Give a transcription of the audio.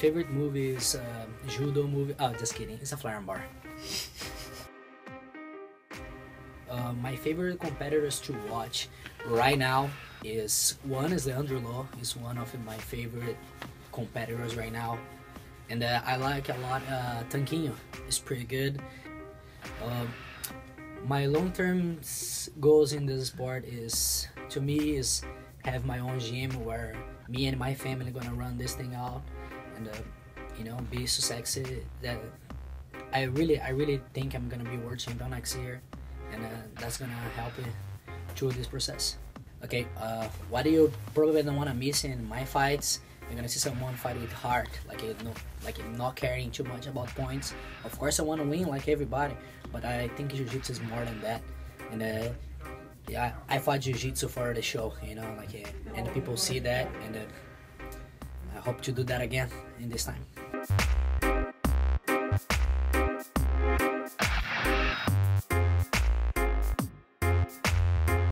favorite movie is judo movie. Oh, just kidding. It's a Flareon bar. My favorite competitors to watch right now is Leandro Lowe. He's one of my favorite competitors right now, and I like a lot. Tanquinho is pretty good. My long-term goals in this sport is, to me, is have my own gym where me and my family gonna run this thing out, and you know, be so sexy that I really think I'm gonna be world champion next year. And that's gonna help you through this process. Okay, what do you probably don't wanna miss in my fights? You're gonna see someone fight with heart, like not caring too much about points. Of course, I wanna win like everybody, but I think jiu-jitsu is more than that. And yeah, I fought jiu-jitsu for the show, you know, and people see that, and I hope to do that again in this time.